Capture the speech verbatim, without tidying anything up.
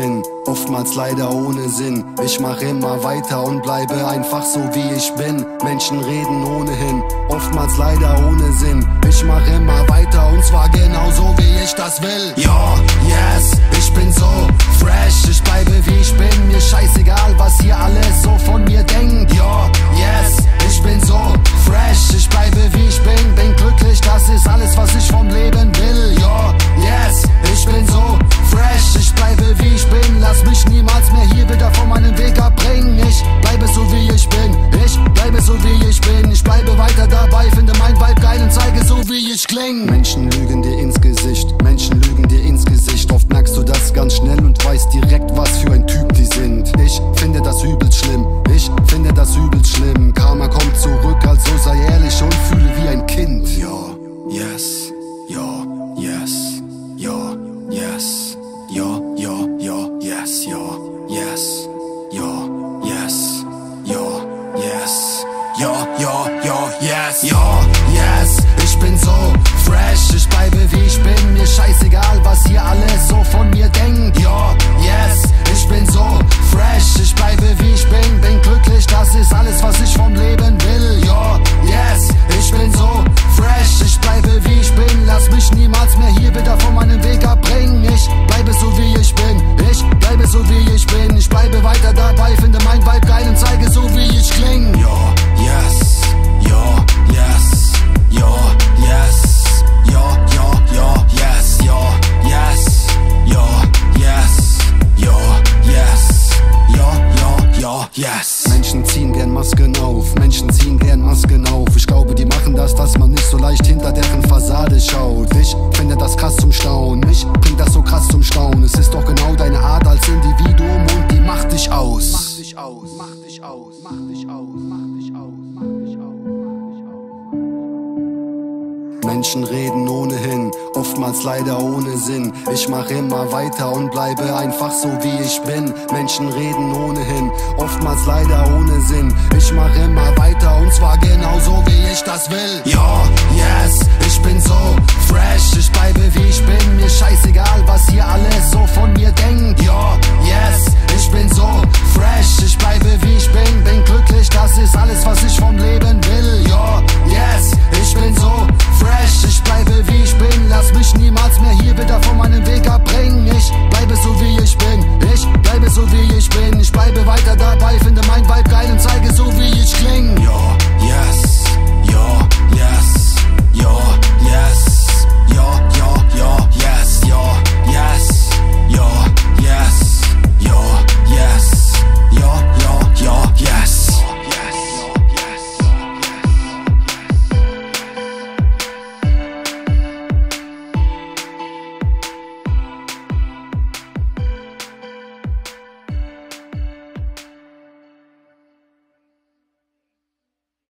hin, oftmals leider ohne Sinn. Ich mach immer weiter und bleibe einfach so wie ich bin. Menschen reden ohnehin, oftmals leider ohne Sinn. Ich mach immer weiter und zwar genauso wie ich das will. Ja, yes, ich bin so fresh, ich bleibe wie ich bin. Mir scheißegal, was ihr alles so von mir denkt. Ja, yes, ich bin so fresh, ich bleibe wie ich bin. Bin glücklich, das ist alles, was ich vom Leben will. Ja, yes, ich bin so fresh, ich bleibe wie ich bin. Lass mich niemals mehr hier wieder von meinem Weg abbringen. Ich bleibe so wie ich bin, ich bleibe so wie ich bin. Ich bleibe weiter dabei, finde mein Vibe geil und zeige so wie ich kling. Menschen lügen dir ins Gesicht, Menschen lügen dir ins Gesicht. Oft merkst du das ganz schnell und weißt direkt, was für ein Typ die sind. Ich finde das übelst schlimm, ich finde das übelst schlimm. Karma kommt zurück, also sei ehrlich und fühle wie ein Kind. Ja, yes, ja, yes, ja, yes, ja, ja, ja, yes, ja, yes, ja, yes, ja, yes, ja, ja, ja, yes, ja, yes. Ich bin so fresh, ich bleibe wie ich bin. Mir scheißegal, was ihr alles so von mir denkt. Ja, yes, ich bin so fresh, ich bleibe wie ich bin. Bin glücklich, das ist alles, was ich vom Leben will. Ja, yes, ich bin so fresh, ich bleibe wie ich bin. Lass mich niemals mehr hier wieder von meinem Weg abbringen. Ich bleibe so wie ich bin, ich bleibe so wie ich bin. Ich bleibe weiter dabei, finde mein Vibe geil und zeige so wie ich kling. Ja, yes, ja, yes, ja, yes, ja, ja, ja, yes, ja, yes, ja, yes, ja, yes, ja, ja, ja, yes. Menschen ziehen gern Masken auf, Menschen ziehen gern Masken auf. Ich glaube, die machen das, dass man nicht so leicht hinter deren Fassade schaut. Ich finde das krass zum Staunen, mich bringt das so krass zum Staunen. Es ist doch genau deine Art als Individuum und die macht dich aus. Macht dich aus, macht dich aus, macht dich aus, macht dich aus, macht dich aus. Menschen reden ohnehin, oftmals leider ohne Sinn. Ich mach immer weiter und bleibe einfach so wie ich bin. Menschen reden ohnehin, oftmals leider ohne Sinn. Ich mach immer weiter und zwar genauso wie ich das will. Ja, yes, ich bin so fresh, ich bleibe wie ich bin. Mir scheißegal, was ihr alles so von mir denkt. Ja,